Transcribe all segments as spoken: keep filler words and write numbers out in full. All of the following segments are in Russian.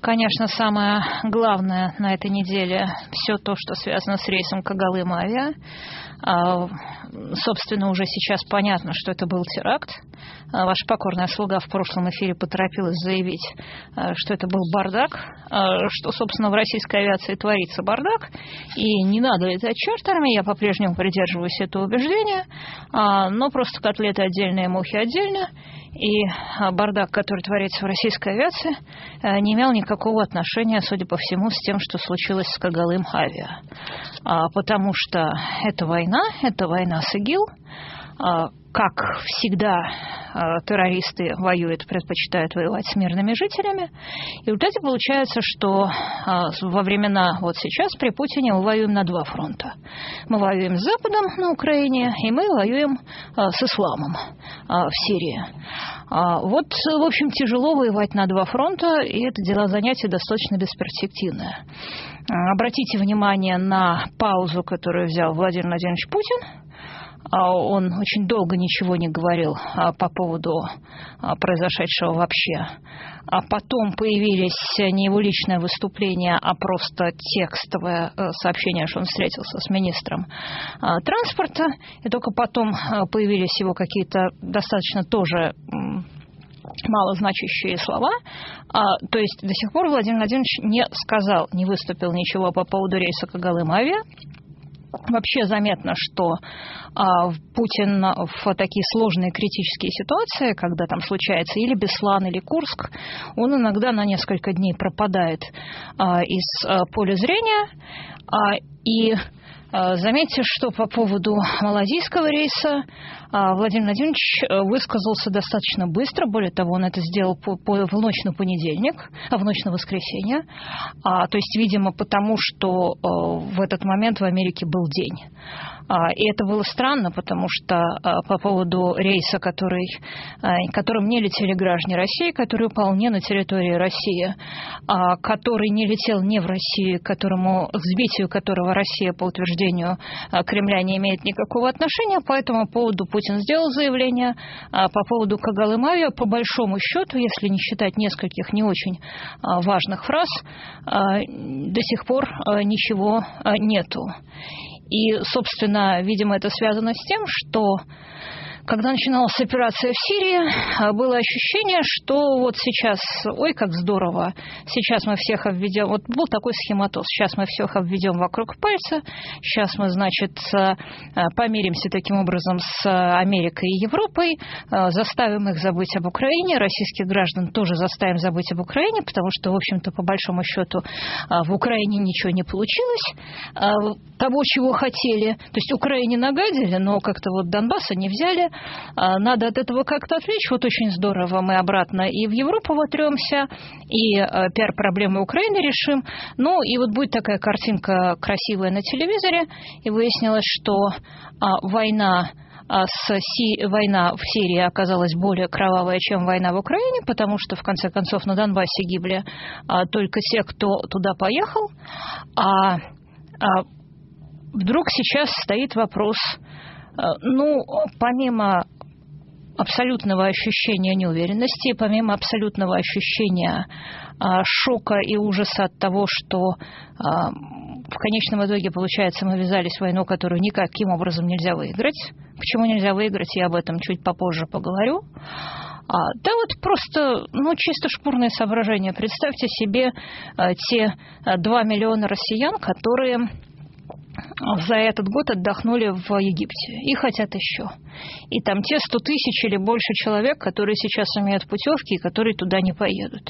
Конечно, самое главное на этой неделе все то, что связано с рейсом Когалымавиа. Собственно, уже сейчас понятно, что это был теракт. Ваша покорная слуга в прошлом эфире поторопилась заявить, что это был бардак, что, собственно, в российской авиации творится бардак, и не надо летать чартерами, я по-прежнему придерживаюсь этого убеждения, но просто котлеты отдельные, мухи отдельно, и бардак, который творится в российской авиации, не имел никакого отношения, судя по всему, с тем, что случилось с Когалым-Авиа, потому что это война, это война с ИГИЛ. Как всегда, террористы воюют, предпочитают воевать с мирными жителями. И в результате получается, что во времена вот сейчас при Путине мы воюем на два фронта. Мы воюем с Западом на Украине, и мы воюем с исламом в Сирии. Вот, в общем, тяжело воевать на два фронта, и это дело занятие достаточно бесперспективное. Обратите внимание на паузу, которую взял Владимир Владимирович Путин. Он очень долго ничего не говорил по поводу произошедшего вообще. А потом появились не его личное выступление, а просто текстовое сообщение, что он встретился с министром транспорта. И только потом появились его какие-то достаточно тоже малозначащие слова. А, то есть до сих пор Владимир Владимирович не сказал, не выступил ничего по поводу рейса Когалым-Авиа. Вообще заметно, что а, Путин в такие сложные критические ситуации, когда там случается или Беслан, или Курск, он иногда на несколько дней пропадает а, из а, поля зрения. А, и а, заметьте, что по поводу малазийского рейса а, Владимир Владимирович высказался достаточно быстро. Более того, он это сделал по, по, в ночь на понедельник, а в ночь на воскресенье. А, то есть, видимо, потому что а, в этот момент в Америке был день. И это было странно, потому что по поводу рейса, который, которым не летели граждане России, который упал не на территории России, который не летел не в Россию, которому, к сбитию которого Россия, по утверждению Кремля, не имеет никакого отношения, по этому поводу Путин сделал заявление. По поводу Когалым-Авиа, по большому счету, если не считать нескольких не очень важных фраз, до сих пор ничего нету. И, собственно, видимо, это связано с тем, что когда начиналась операция в Сирии, было ощущение, что вот сейчас, ой, как здорово, сейчас мы всех обведем, вот был такой схематоз, сейчас мы всех обведем вокруг пальца, сейчас мы, значит, помиримся таким образом с Америкой и Европой, заставим их забыть об Украине, российских граждан тоже заставим забыть об Украине, потому что, в общем-то, по большому счету, в Украине ничего не получилось, того, чего хотели, то есть Украине нагадили, но как-то вот Донбасса не взяли. Надо от этого как-то отвлечь. Вот очень здорово, мы обратно и в Европу вотрёмся, и пиар-проблемы Украины решим. Ну, и вот будет такая картинка красивая на телевизоре, и выяснилось, что война С Си... война в Сирии оказалась более кровавая, чем война в Украине, потому что, в конце концов, на Донбассе гибли только те, кто туда поехал. А вдруг сейчас стоит вопрос. Ну, помимо абсолютного ощущения неуверенности, помимо абсолютного ощущения а, шока и ужаса от того, что а, в конечном итоге, получается, мы ввязались в войну, которую никаким образом нельзя выиграть. Почему нельзя выиграть, я об этом чуть попозже поговорю. А, да вот просто, ну, чисто шкурные соображения. Представьте себе а, те а, два миллиона россиян, которые за этот год отдохнули в Египте. И хотят еще. И там те сто тысяч или больше человек, которые сейчас имеют путевки и которые туда не поедут.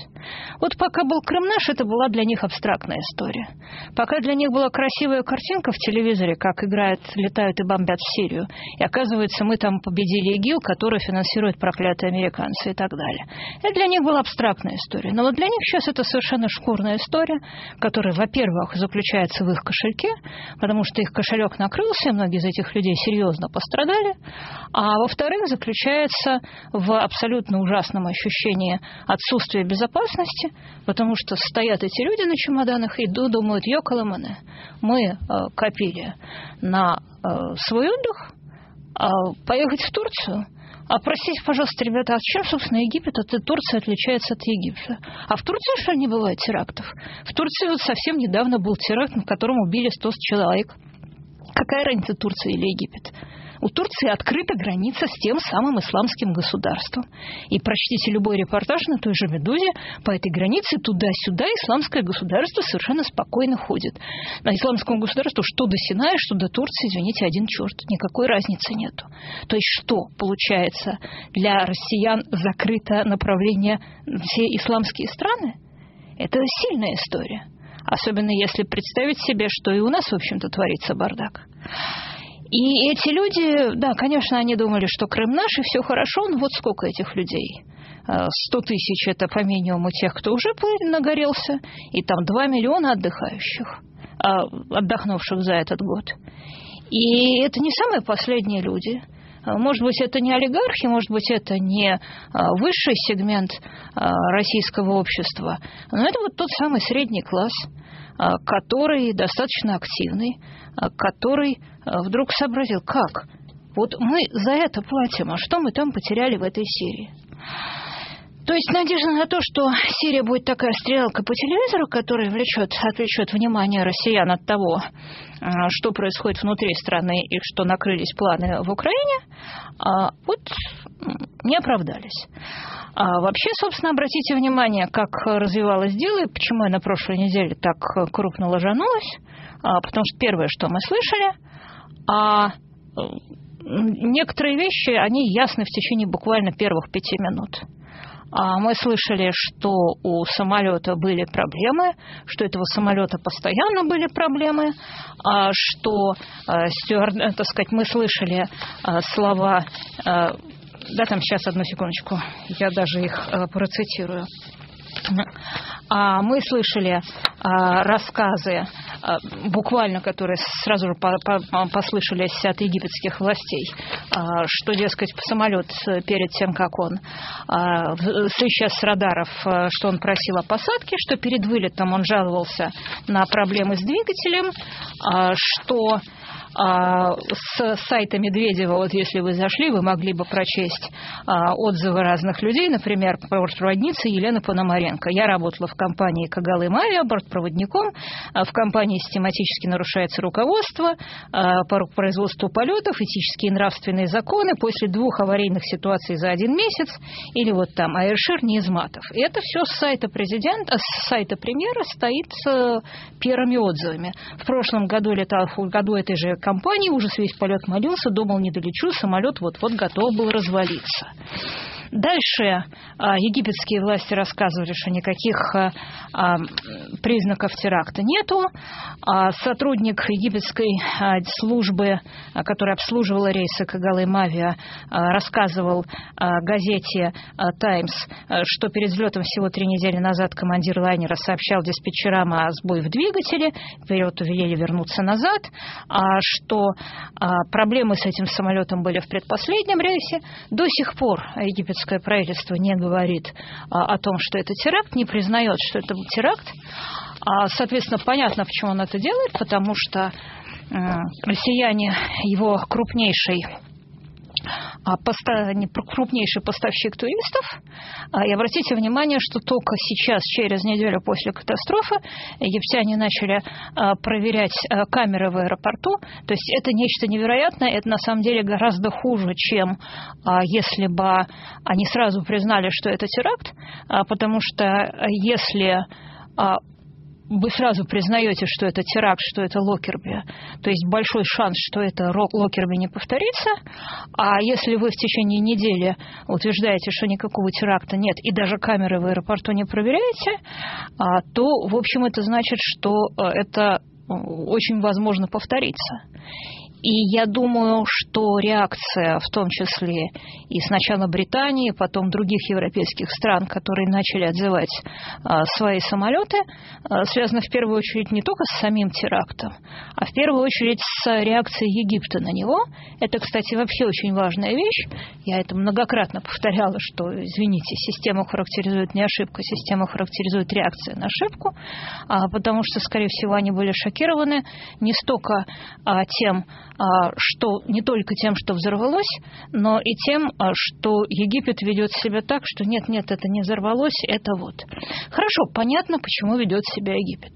Вот пока был Крым наш, это была для них абстрактная история. Пока для них была красивая картинка в телевизоре, как играют, летают и бомбят в Сирию. И оказывается, мы там победили ИГИЛ, который финансирует проклятые американцы и так далее. Это для них была абстрактная история. Но вот для них сейчас это совершенно шкурная история, которая, во-первых, заключается в их кошельке, потому что их кошелек накрылся, многие из этих людей серьезно пострадали, а во-вторых, заключается в абсолютно ужасном ощущении отсутствия безопасности, потому что стоят эти люди на чемоданах и думают: ёкаламаны, мы копили на свой отдых, поехать в Турцию, А простите, пожалуйста, ребята, а чем, собственно, Египет от Турции отличается от Египта? А в Турции что не бывает терактов? В Турции вот совсем недавно был теракт, на котором убили сто человек. Какая разница, Турция или Египет? У Турции открыта граница с тем самым исламским государством. И прочтите любой репортаж на той же «Медузе», по этой границе туда-сюда исламское государство совершенно спокойно ходит. На исламскому государству что до Синая, что до Турции, извините, один черт, никакой разницы нету. То есть что, получается, для россиян закрыто направление все исламские страны? Это сильная история. Особенно если представить себе, что и у нас, в общем-то, творится бардак. И эти люди, да, конечно, они думали, что Крым наш, и все хорошо, но вот сколько этих людей? Сто тысяч – это по минимуму тех, кто уже нагорелся, и там два миллиона отдыхающих, отдохнувших за этот год. И это не самые последние люди. Может быть, это не олигархи, может быть, это не высший сегмент российского общества, но это вот тот самый средний класс, который достаточно активный, который вдруг сообразил, как? Вот мы за это платим, а что мы там потеряли в этой Сирии? То есть надежда на то, что Сирия будет такая стрелка по телевизору, которая влечет, отвлечет внимание россиян от того, что происходит внутри страны и что накрылись планы в Украине, вот не оправдались. А вообще, собственно, обратите внимание, как развивалось дело и почему я на прошлой неделе так крупно ложанулась, потому что первое, что мы слышали, а некоторые вещи, они ясны в течение буквально первых пяти минут. Мы слышали, что у самолета были проблемы, что этого самолета постоянно были проблемы, что, так сказать, мы слышали слова... Да, там сейчас, одну секундочку, я даже их процитирую. Мы слышали рассказы, буквально, которые сразу же послышались от египетских властей, что, дескать, самолет перед тем, как он сейчас с радаров, что он просил о посадке, что перед вылетом он жаловался на проблемы с двигателем, что... С сайта Медведева, вот если вы зашли, вы могли бы прочесть отзывы разных людей, например, бортпроводница Елена Пономаренко. Я работала в компании Когалымавиа бортпроводником, в компании систематически нарушается руководство по производству полетов, этические и нравственные законы после двух аварийных ситуаций за один месяц, или вот там Айр-Шир Низматов. И это все с сайта президента, с сайта премьера стоит с первыми отзывами. В прошлом году, летал, году этой же компании, ужас весь полет молился, думал, не долечу, самолет вот-вот готов был развалиться. Дальше египетские власти рассказывали, что никаких признаков теракта нету. Сотрудник египетской службы, которая обслуживала рейсы Когалымавиа, рассказывал газете «Таймс», что перед взлетом всего три недели назад командир лайнера сообщал диспетчерам о сбое в двигателе, вперед увели вернуться назад, что проблемы с этим самолетом были в предпоследнем рейсе. До сих пор египетские Египетское правительство не говорит а, о том, что это теракт, не признает, что это был теракт. А, соответственно, понятно, почему он это делает, потому что э, россияне, его крупнейший, а, поста, не, крупнейший поставщик туристов, а, и обратите внимание, что только сейчас, через неделю после катастрофы, египтяне начали а, проверять а, камеры в аэропорту. То есть это нечто невероятное, это на самом деле гораздо хуже, чем а, если бы они сразу признали, что это теракт, а, потому что если... А, вы сразу признаете, что это теракт, что это Локерби. То есть большой шанс, что это Локерби не повторится. А если вы в течение недели утверждаете, что никакого теракта нет, и даже камеры в аэропорту не проверяете, то, в общем, это значит, что это очень возможно повторится. И я думаю, что реакция, в том числе и сначала Британии, потом других европейских стран, которые начали отзывать а, свои самолеты, а, связана в первую очередь не только с самим терактом, а в первую очередь с реакцией Египта на него. Это, кстати, вообще очень важная вещь. Я это многократно повторяла, что, извините, систему характеризует не ошибка, система характеризует реакцию на ошибку, а, потому что, скорее всего, они были шокированы не столько а, тем, что не только тем, что взорвалось, но и тем, что Египет ведет себя так, что нет-нет, это не взорвалось, это вот. Хорошо, понятно, почему ведет себя Египет.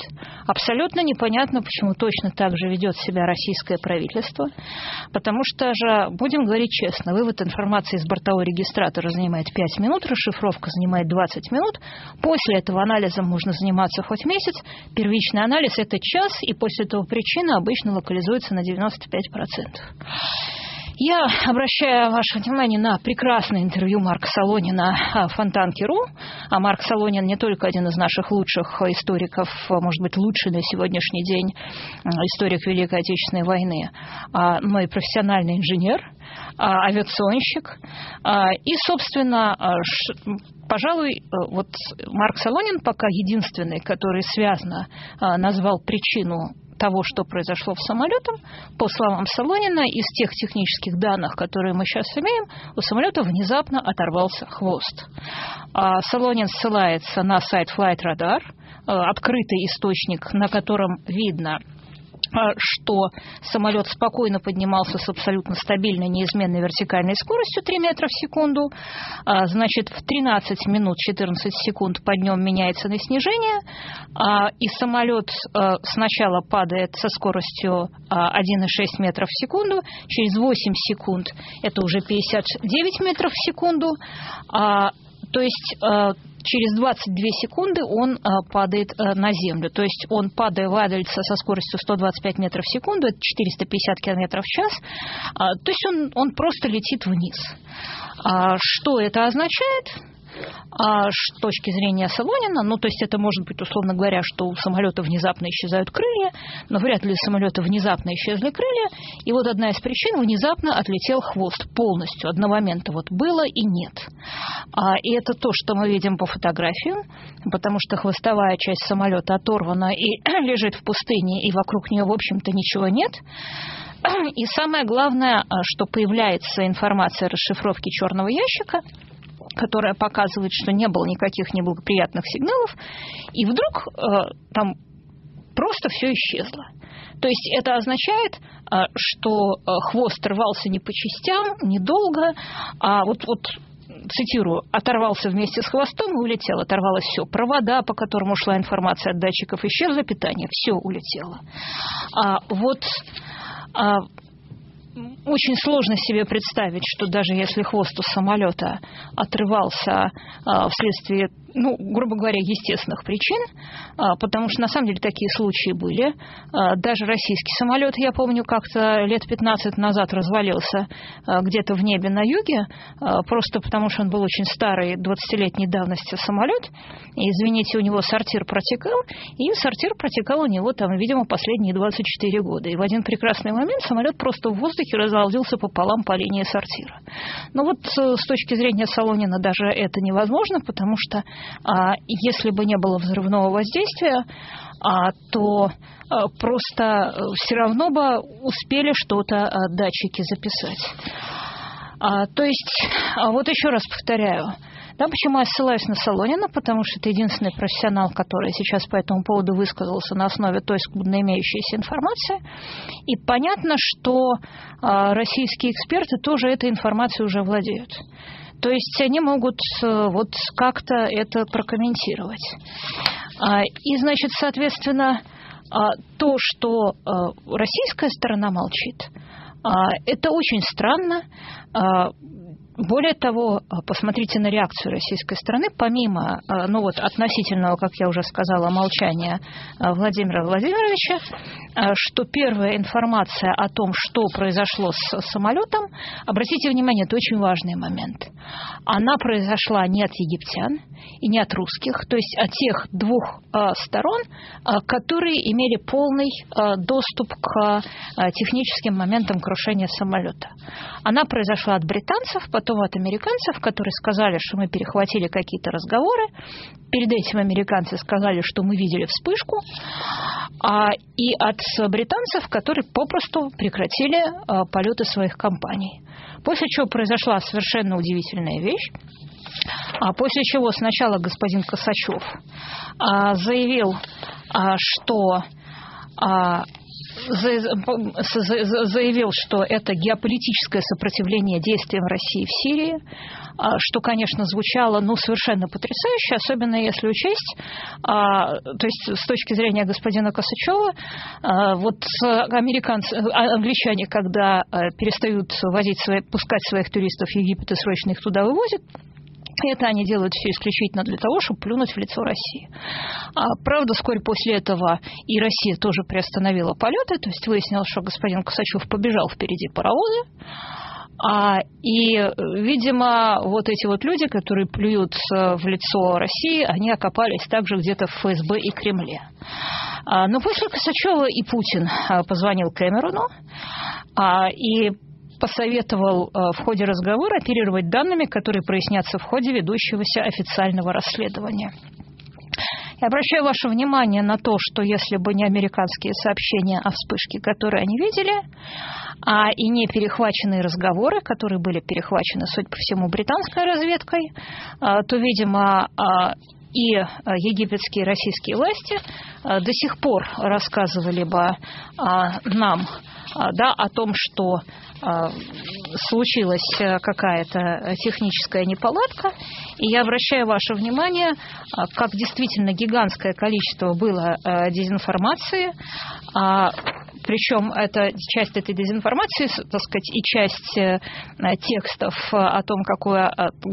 Абсолютно непонятно, почему точно так же ведет себя российское правительство, потому что же, будем говорить честно, вывод информации из бортового регистратора занимает пять минут, расшифровка занимает двадцать минут, после этого анализом можно заниматься хоть месяц, первичный анализ – это час, и после этого причина обычно локализуется на девяносто пять процентов. Я обращаю ваше внимание на прекрасное интервью Марка Солонина Фонтанки точка ру. А Марк Солонин не только один из наших лучших историков, может быть, лучший на сегодняшний день историк Великой Отечественной войны, но и профессиональный инженер, авиационщик. И, собственно, пожалуй, вот Марк Солонин пока единственный, который связно назвал причину того, что произошло с самолетом. По словам Солонина, из тех технических данных, которые мы сейчас имеем, у самолета внезапно оторвался хвост. Солонин ссылается на сайт FlightRadar, открытый источник, на котором видно, что самолет спокойно поднимался с абсолютно стабильной, неизменной вертикальной скоростью три метра в секунду. Значит, в тринадцать минут четырнадцать секунд под днем меняется на снижение, и самолет сначала падает со скоростью одна целая шесть метров в секунду, через восемь секунд это уже пятьдесят девять метров в секунду, то есть через двадцать две секунды он падает на землю. То есть он падает, валяется со скоростью сто двадцать пять метров в секунду, это четыреста пятьдесят километров в час. То есть он, он просто летит вниз. Что это означает? С точки зрения Солонина, ну, то есть это может быть, условно говоря, что у самолета внезапно исчезают крылья, но вряд ли у самолета внезапно исчезли крылья, и вот одна из причин – внезапно отлетел хвост полностью, одного момента вот было и нет. И это то, что мы видим по фотографиям, потому что хвостовая часть самолета оторвана и лежит в пустыне, и вокруг нее, в общем-то, ничего нет. И самое главное, что появляется информация о расшифровке черного ящика, которая показывает, что не было никаких неблагоприятных сигналов, и вдруг э, там просто все исчезло. То есть это означает, э, что хвост рвался не по частям, недолго, а вот, вот цитирую, оторвался вместе с хвостом и улетел, оторвалось все. Провода, по которым ушла информация от датчиков, исчезла, питание, все улетело. А вот... А, Очень сложно себе представить, что даже если хвост у самолета отрывался а, вследствие, ну, грубо говоря, естественных причин, а, потому что на самом деле такие случаи были. А, даже российский самолет, я помню, как-то лет пятнадцать назад развалился а, где-то в небе на юге, а, просто потому что он был очень старый, двадцатилетней давности самолет. И, извините, у него сортир протекал, и сортир протекал у него, там, видимо, последние двадцать четыре года. И в один прекрасный момент самолет просто в воздухе развалился пополам по линии сортира. Но вот с точки зрения Солонина даже это невозможно, потому что а, если бы не было взрывного воздействия, а, то а, просто все равно бы успели что-то а, датчики записать. А, то есть, а вот еще раз повторяю, да, почему я ссылаюсь на Солонина, потому что это единственный профессионал, который сейчас по этому поводу высказался на основе той скудно имеющейся информации. И понятно, что э, российские эксперты тоже этой информацией уже владеют. То есть они могут э, вот как-то это прокомментировать. А, и, значит, соответственно, а, то, что а, российская сторона молчит, а, это очень странно. а, Более того, посмотрите на реакцию российской стороны, помимо, ну вот, относительного, как я уже сказала, молчания Владимира Владимировича, что первая информация о том, что произошло с самолетом, обратите внимание, это очень важный момент, она произошла не от египтян и не от русских, то есть от тех двух сторон, которые имели полный доступ к техническим моментам крушения самолета. Она произошла от британцев, потом от американцев, которые сказали, что мы перехватили какие-то разговоры. Перед этим американцы сказали, что мы видели вспышку. А, и от британцев, которые попросту прекратили а, полеты своих компаний. После чего произошла совершенно удивительная вещь. А, после чего сначала господин Косачев а, заявил, а, что... А, заявил, что это геополитическое сопротивление действиям России в Сирии, что, конечно, звучало ну, совершенно потрясающе, особенно если учесть, то есть с точки зрения господина Косачева, вот американцы, англичане, когда перестают возить свои, пускать своих туристов в Египет и срочно их туда вывозят, это они делают все исключительно для того, чтобы плюнуть в лицо России. А, правда, вскоре после этого и Россия тоже приостановила полеты, то есть выяснилось, что господин Косачев побежал впереди паровоза. А, и, видимо, вот эти вот люди, которые плюют в лицо России, они окопались также где-то в ФСБ и Кремле. А, но после Косачева и Путин позвонил Кэмерону а, и посоветовал в ходе разговора оперировать данными, которые прояснятся в ходе ведущегося официального расследования. Я обращаю ваше внимание на то, что если бы не американские сообщения о вспышке, которые они видели, а и не перехваченные разговоры, которые были перехвачены, судя по всему, британской разведкой, то, видимо, и египетские и российские власти до сих пор рассказывали бы нам, да, о том, что э, случилась какая-то техническая неполадка. И я обращаю ваше внимание, как действительно гигантское количество было э, дезинформации. Э, причем это, часть этой дезинформации, так сказать, и часть э, текстов о том, какое,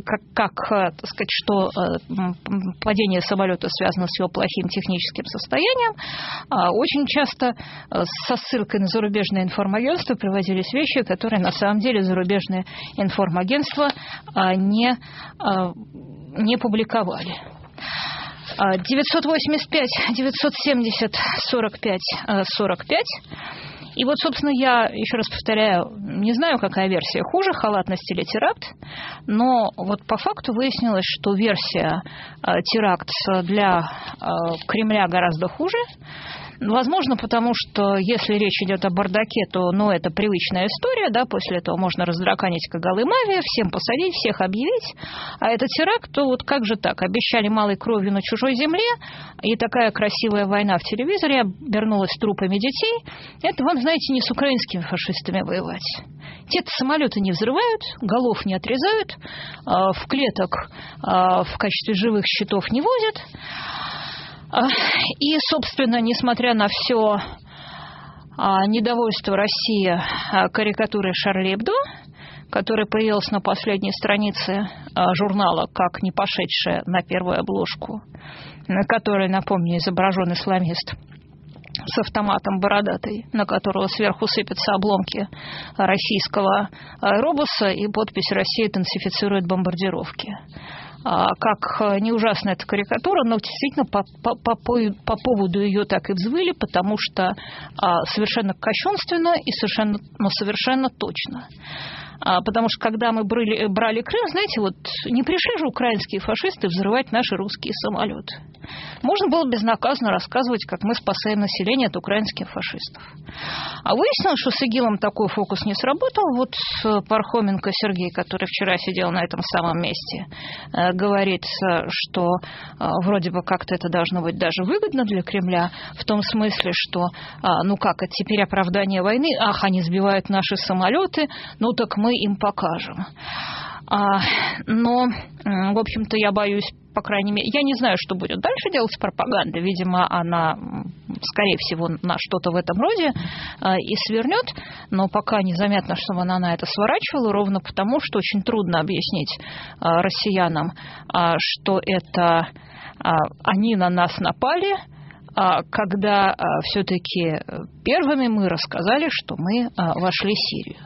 как, как так сказать, что э, падение самолета связано с его плохим техническим состоянием. Э, очень часто э, со ссылкой на зарубежные информагентства приводились вещи, которые на самом деле зарубежные информагентства не, не публиковали. девятьсот восемьдесят пять, девятьсот семьдесят, сорок пять, сорок пять. И вот, собственно, я, еще раз повторяю, не знаю, какая версия хуже, халатность или теракт, но вот по факту выяснилось, что версия теракт для Кремля гораздо хуже. Возможно, потому что, если речь идет о бардаке, то, ну, это привычная история, да, после этого можно раздраканить Когалымавиа, всем посадить, всех объявить, а это теракт, то вот как же так, обещали малой кровью на чужой земле, и такая красивая война в телевизоре обернулась трупами детей, это вам, знаете, не с украинскими фашистами воевать. Те-то самолеты не взрывают, голов не отрезают, в клеток в качестве живых щитов не возят. И, собственно, несмотря на все недовольство России карикатурой Шарли Эбдо, которая появилась на последней странице журнала, как не пошедшая на первую обложку, на которой, напомню, изображен исламист с автоматом бородатый, на которого сверху сыпятся обломки российского аэробуса и подпись «Россия интенсифицирует бомбардировки». Как не ужасна эта карикатура, но действительно по, по, по, по поводу ее так и взвыли, потому что совершенно кощунственно и совершенно, но совершенно точно. Потому что, когда мы брали, брали Крым, знаете, вот не пришли же украинские фашисты взрывать наши русские самолеты. Можно было безнаказанно рассказывать, как мы спасаем население от украинских фашистов. А выяснилось, что с ИГИЛом такой фокус не сработал. Вот Пархоменко Сергей, который вчера сидел на этом самом месте, говорит, что вроде бы как-то это должно быть даже выгодно для Кремля, в том смысле, что, ну как, это теперь оправдание войны, ах, они сбивают наши самолеты, ну так мы Мы им покажем. Но, в общем-то, я боюсь, по крайней мере, я не знаю, что будет дальше делать с пропагандой. Видимо, она, скорее всего, на что-то в этом роде и свернет. Но пока незаметно, чтобы она на это сворачивала, ровно потому, что очень трудно объяснить россиянам, что это они на нас напали, когда все-таки первыми мы рассказали, что мы вошли в Сирию.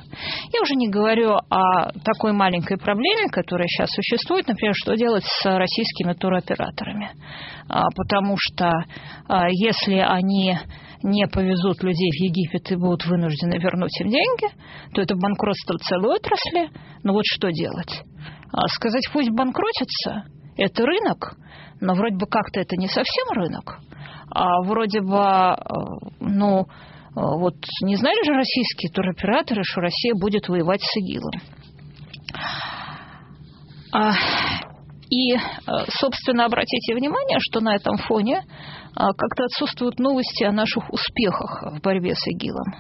Я уже не говорю о такой маленькой проблеме, которая сейчас существует, например, что делать с российскими туроператорами. Потому что если они не повезут людей в Египет и будут вынуждены вернуть им деньги, то это банкротство целой отрасли. Но вот что делать? Сказать, пусть банкротится, это рынок, но вроде бы как-то это не совсем рынок. А вроде бы, ну, вот не знали же российские туроператоры, что Россия будет воевать с ИГИЛом. И, собственно, обратите внимание, что на этом фоне как-то отсутствуют новости о наших успехах в борьбе с ИГИЛом.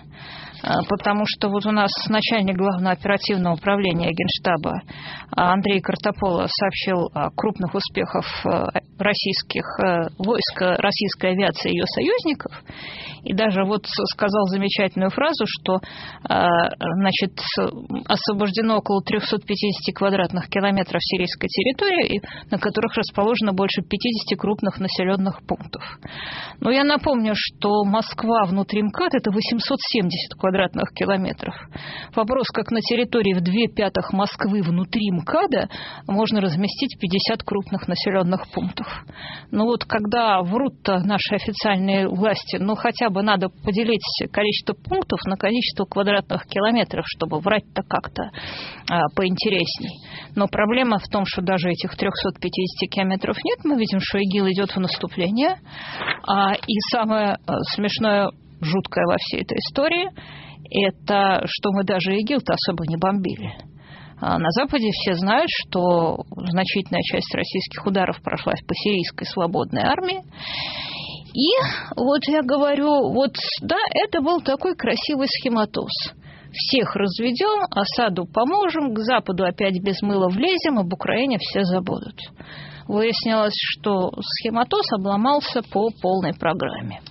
Потому что вот у нас начальник Главного оперативного управления Генштаба Андрей Картаполов сообщил о крупных успехах российских войск, российской авиации и ее союзников. И даже вот сказал замечательную фразу, что значит, освобождено около трёхсот пятидесяти квадратных километров сирийской территории, на которых расположено больше пятидесяти крупных населенных пунктов. Но я напомню, что Москва внутри МКАД – это восемьсот семьдесят квадратных квадратных километров. Вопрос, как на территории в две пятых Москвы внутри МКАДа можно разместить пятьдесят крупных населенных пунктов. Но вот когда врут-то наши официальные власти, ну хотя бы надо поделить количество пунктов на количество квадратных километров, чтобы врать-то как-то а, поинтересней. Но проблема в том, что даже этих трёхсот пятидесяти километров нет. Мы видим, что ИГИЛ идет в наступление. А, и самое смешное, жуткое во всей этой истории, это что мы даже ИГИЛ-то особо не бомбили. А на Западе все знают, что значительная часть российских ударов прошлась по сирийской свободной армии. И вот я говорю, вот да, это был такой красивый схематоз. Всех разведем, Асаду поможем, к Западу опять без мыла влезем, об Украине все забудут. Выяснилось, что схематоз обломался по полной программе.